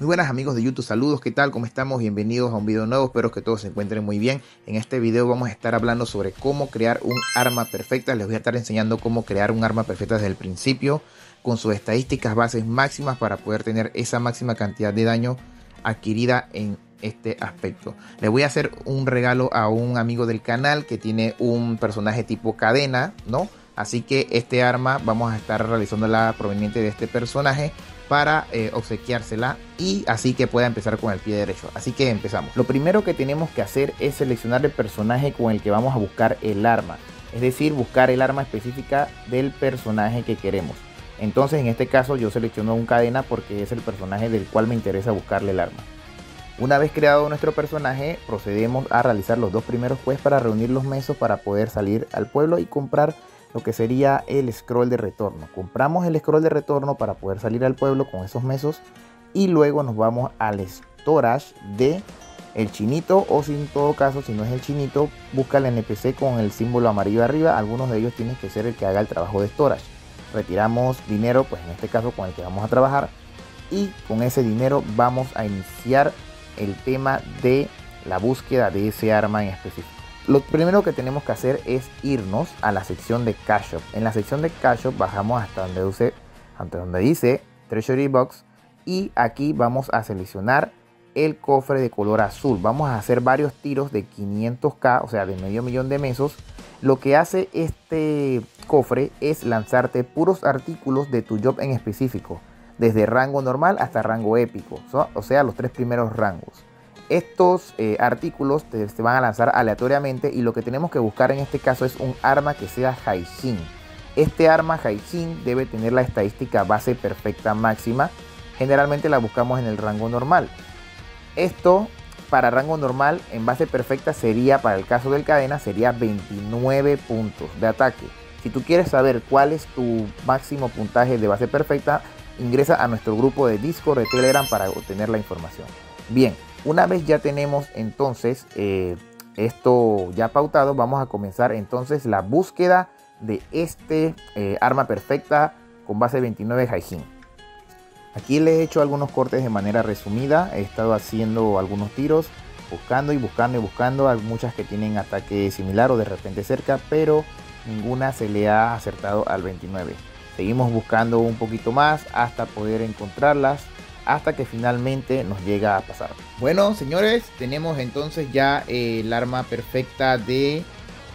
Muy buenas amigos de YouTube, saludos, ¿qué tal? ¿Cómo estamos? Bienvenidos a un video nuevo, espero que todos se encuentren muy bien. En este video vamos a estar hablando sobre cómo crear un arma perfecta. Les voy a estar enseñando cómo crear un arma perfecta desde el principio, con sus estadísticas, bases máximas, para poder tener esa máxima cantidad de daño adquirida en este aspecto. Les voy a hacer un regalo a un amigo del canal que tiene un personaje tipo cadena, ¿no? Así que este arma vamos a estar realizándola proveniente de este personaje, para obsequiársela y así que pueda empezar con el pie derecho. Así que empezamos. Lo primero que tenemos que hacer es seleccionar el personaje con el que vamos a buscar el arma, es decir, buscar el arma específica del personaje que queremos. Entonces en este caso yo selecciono un cadena porque es el personaje del cual me interesa buscarle el arma. Una vez creado nuestro personaje, procedemos a realizar los dos primeros quests para reunir los mesos para poder salir al pueblo y comprar lo que sería el scroll de retorno. Compramos el scroll de retorno para poder salir al pueblo con esos mesos y luego nos vamos al storage de el chinito, o si en todo caso si no es el chinito, busca el NPC con el símbolo amarillo arriba. Algunos de ellos tienen que ser el que haga el trabajo de storage. Retiramos dinero, pues en este caso con el que vamos a trabajar, y con ese dinero vamos a iniciar el tema de la búsqueda de ese arma en específico. Lo primero que tenemos que hacer es irnos a la sección de Cash Shop. En la sección de Cash Shop bajamos hasta donde dice Treasury Box, y aquí vamos a seleccionar el cofre de color azul. Vamos a hacer varios tiros de 500k, o sea de medio millón de mesos. Lo que hace este cofre es lanzarte puros artículos de tu job en específico, desde rango normal hasta rango épico, o sea los tres primeros rangos. Estos artículos se van a lanzar aleatoriamente, y lo que tenemos que buscar en este caso es un arma que sea Haijin. Este arma Haijin debe tener la estadística base perfecta máxima. Generalmente la buscamos en el rango normal. Esto para rango normal en base perfecta sería, para el caso del cadena, sería 29 puntos de ataque. Si tú quieres saber cuál es tu máximo puntaje de base perfecta, ingresa a nuestro grupo de Discord, de Telegram, para obtener la información. Bien. Una vez ya tenemos entonces esto ya pautado, vamos a comenzar entonces la búsqueda de este arma perfecta con base 29 Haijin. Aquí les he hecho algunos cortes de manera resumida, he estado haciendo algunos tiros, buscando. Hay muchas que tienen ataque similar o de repente cerca, pero ninguna se le ha acertado al 29. Seguimos buscando un poquito más hasta poder encontrarlas, hasta que finalmente nos llega a pasar. Bueno, señores, tenemos entonces ya el arma perfecta de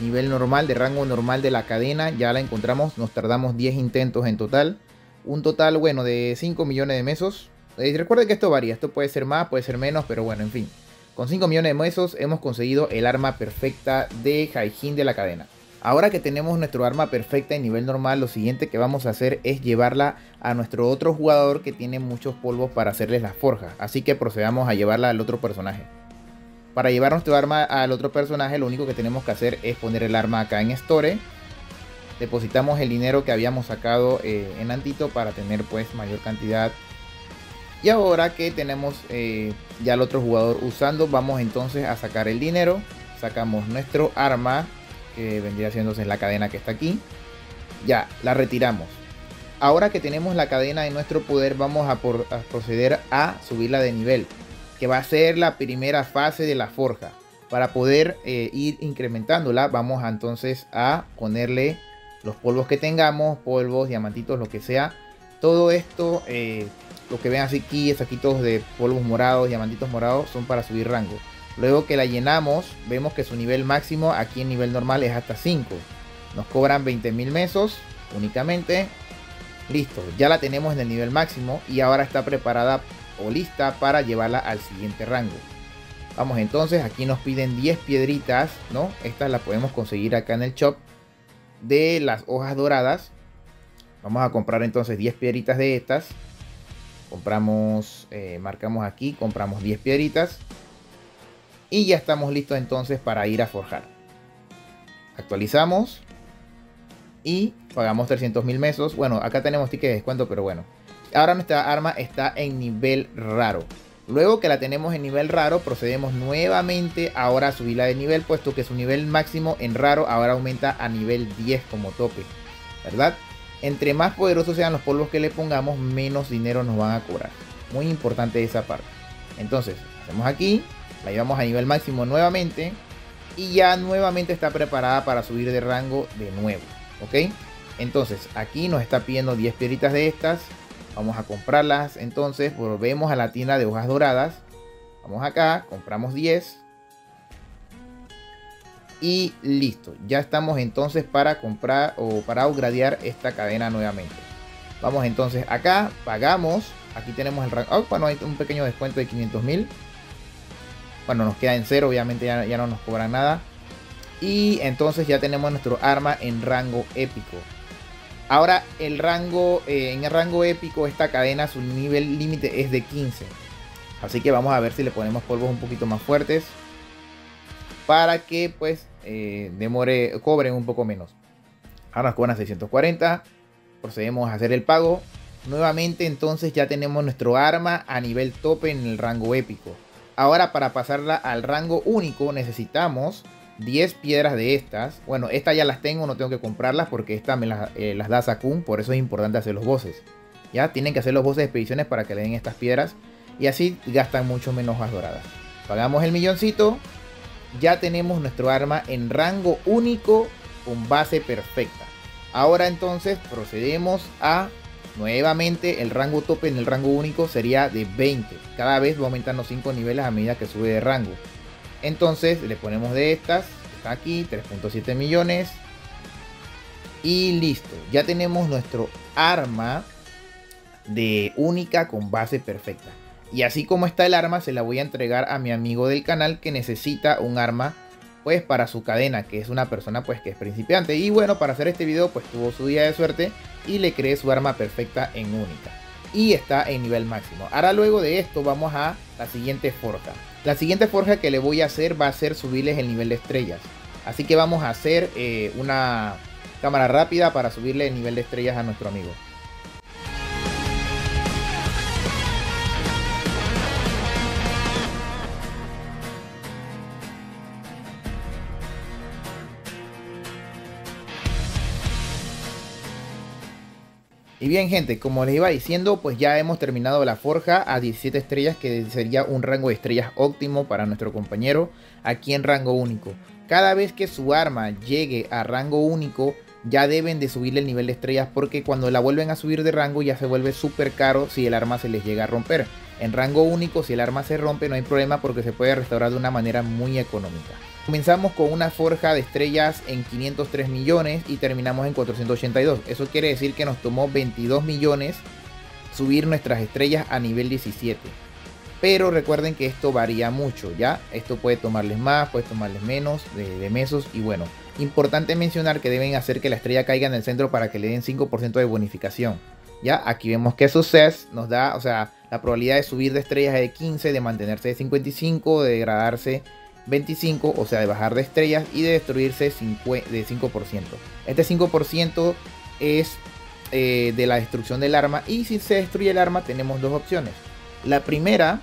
nivel normal, de rango normal de la cadena. Ya la encontramos, nos tardamos 10 intentos en total. Un total, bueno, de 5 millones de mesos. Recuerden que esto varía, esto puede ser más, puede ser menos, pero bueno, en fin. Con 5 millones de mesos hemos conseguido el arma perfecta de Haijin de la cadena. Ahora que tenemos nuestro arma perfecta en nivel normal, lo siguiente que vamos a hacer es llevarla a nuestro otro jugador que tiene muchos polvos para hacerles las forjas. Así que procedamos a llevarla al otro personaje. Para llevar nuestro arma al otro personaje, lo único que tenemos que hacer es poner el arma acá en Store. Depositamos el dinero que habíamos sacado en Antito para tener pues mayor cantidad. Y ahora que tenemos ya al otro jugador usando, vamos entonces a sacar el dinero. Sacamos nuestro arma, que vendría haciéndose la cadena que está aquí. Ya, la retiramos. Ahora que tenemos la cadena en nuestro poder, vamos a proceder a subirla de nivel, que va a ser la primera fase de la forja. Para poder ir incrementándola, vamos entonces a ponerle los polvos que tengamos, polvos, diamantitos, lo que sea. Todo esto, lo que ven así aquí, saquitos de polvos morados, diamantitos morados, son para subir rango. Luego que la llenamos, vemos que su nivel máximo aquí en nivel normal es hasta 5. Nos cobran 20.000 mesos únicamente. Listo, ya la tenemos en el nivel máximo y ahora está preparada o lista para llevarla al siguiente rango. Vamos entonces, aquí nos piden 10 piedritas, ¿no? Estas las podemos conseguir acá en el shop de las hojas doradas. Vamos a comprar entonces 10 piedritas de estas. Compramos, marcamos aquí, compramos 10 piedritas. Y ya estamos listos entonces para ir a forjar. Actualizamos. Y pagamos 300.000 mesos. Bueno, acá tenemos tickets de descuento, pero bueno. Ahora nuestra arma está en nivel raro. Luego que la tenemos en nivel raro, procedemos nuevamente ahora a subirla de nivel, puesto que su nivel máximo en raro ahora aumenta a nivel 10 como tope, ¿verdad? Entre más poderosos sean los polvos que le pongamos, menos dinero nos van a cobrar. Muy importante esa parte. Entonces, hacemos aquí, la llevamos a nivel máximo nuevamente y ya nuevamente está preparada para subir de rango de nuevo, ¿ok? Entonces, aquí nos está pidiendo 10 piedritas de estas. Vamos a comprarlas, entonces volvemos a la tienda de hojas doradas. Vamos acá, compramos 10. Y listo, ya estamos entonces para comprar o para upgradear esta cadena nuevamente. Vamos entonces acá, pagamos. Aquí tenemos el rango. Oh, bueno, hay un pequeño descuento de 500.000. Bueno, nos queda en cero, obviamente ya no nos cobran nada. Y entonces ya tenemos nuestro arma en rango épico. Ahora el rango, en el rango épico esta cadena, su nivel límite es de 15. Así que vamos a ver si le ponemos polvos un poquito más fuertes. Para que pues cobren un poco menos. Ahora nos cobran 640. Procedemos a hacer el pago. Nuevamente entonces ya tenemos nuestro arma a nivel tope en el rango épico. Ahora para pasarla al rango único necesitamos 10 piedras de estas. Bueno, estas ya las tengo, no tengo que comprarlas porque estas me las da Sakun. Por eso es importante hacer los bosses. Ya tienen que hacer los bosses de expediciones para que le den estas piedras. Y así gastan mucho menos hojas doradas. Pagamos el milloncito. Ya tenemos nuestro arma en rango único con base perfecta. Ahora entonces procedemos a nuevamente el rango tope en el rango único sería de 20. Cada vez va aumentando 5 niveles a medida que sube de rango. Entonces le ponemos de estas, está aquí, 3.7 millones. Y listo, ya tenemos nuestro arma de única con base perfecta. Y así como está el arma, se la voy a entregar a mi amigo del canal que necesita un arma pues para su cadena, que es una persona pues que es principiante. Y bueno, para hacer este video pues tuvo su día de suerte y le creé su arma perfecta en única. Y está en nivel máximo. Ahora luego de esto vamos a la siguiente forja. La siguiente forja que le voy a hacer va a ser subirles el nivel de estrellas. Así que vamos a hacer una cámara rápida para subirle el nivel de estrellas a nuestro amigo. Y bien gente, como les iba diciendo, pues ya hemos terminado la forja a 17 estrellas, que sería un rango de estrellas óptimo para nuestro compañero aquí en rango único. Cada vez que su arma llegue a rango único, ya deben de subirle el nivel de estrellas, porque cuando la vuelven a subir de rango ya se vuelve súper caro si el arma se les llega a romper. En rango único, si el arma se rompe no hay problema porque se puede restaurar de una manera muy económica. Comenzamos con una forja de estrellas en 503 millones y terminamos en 482. Eso quiere decir que nos tomó 22 millones subir nuestras estrellas a nivel 17. Pero recuerden que esto varía mucho, ¿ya? Esto puede tomarles más, puede tomarles menos de mesos. Y bueno, importante mencionar que deben hacer que la estrella caiga en el centro para que le den 5% de bonificación. Ya, aquí vemos que Success nos da, o sea, la probabilidad de subir de estrellas es de 15, de mantenerse de 55, de degradarse 25, o sea de bajar de estrellas, y de destruirse de 5%. Este 5% es de la destrucción del arma, y si se destruye el arma tenemos dos opciones. La primera,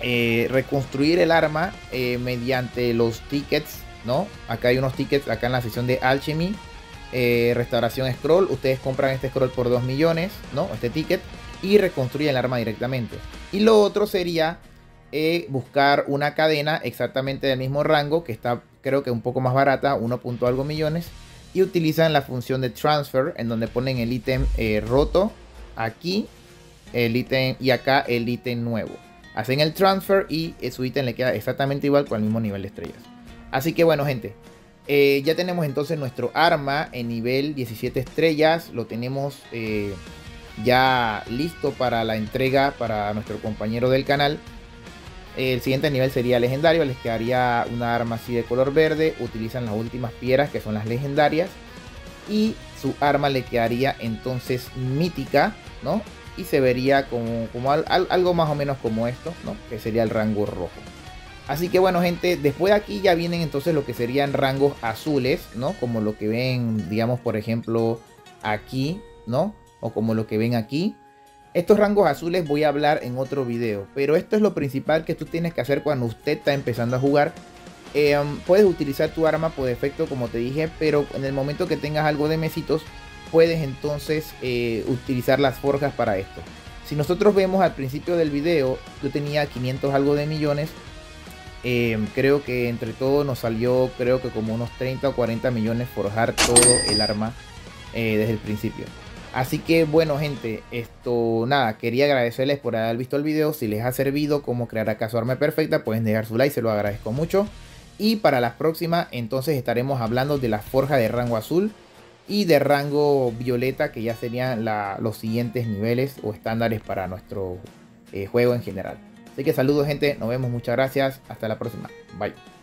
reconstruir el arma mediante los tickets, ¿no? Acá hay unos tickets, acá en la sección de Alchemy, restauración scroll, ustedes compran este scroll por 2 millones, ¿no? Este ticket, y reconstruyen el arma directamente. Y lo otro sería buscar una cadena exactamente del mismo rango, que está creo que un poco más barata, 1 algo millones, y utilizan la función de transfer, en donde ponen el ítem roto, aquí el ítem y acá el ítem nuevo. Hacen el transfer y su ítem le queda exactamente igual con el mismo nivel de estrellas. Así que bueno gente, ya tenemos entonces nuestro arma en nivel 17 estrellas, lo tenemos ya listo para la entrega para nuestro compañero del canal. El siguiente nivel sería legendario, les quedaría una arma así de color verde, utilizan las últimas piedras que son las legendarias y su arma le quedaría entonces mítica, ¿no? Y se vería como algo más o menos como esto, ¿no? Que sería el rango rojo. Así que bueno gente, después de aquí ya vienen entonces lo que serían rangos azules, ¿no? Como lo que ven, digamos por ejemplo aquí, ¿no? O como lo que ven aquí. Estos rangos azules voy a hablar en otro video, pero esto es lo principal que tú tienes que hacer cuando usted está empezando a jugar. Puedes utilizar tu arma por defecto como te dije, pero en el momento que tengas algo de mesitos, puedes entonces utilizar las forjas para esto. Si nosotros vemos al principio del video, yo tenía 500 algo de millones. Creo que entre todo nos salió, creo que como unos 30 o 40 millones forjar todo el arma desde el principio. Así que bueno, gente, esto nada, quería agradecerles por haber visto el video. Si les ha servido cómo crear acá su arma perfecta, pueden dejar su like, se lo agradezco mucho. Y para las próximas entonces estaremos hablando de la forja de rango azul y de rango violeta, que ya serían los siguientes niveles o estándares para nuestro juego en general. Así que saludos, gente, nos vemos, muchas gracias, hasta la próxima, bye.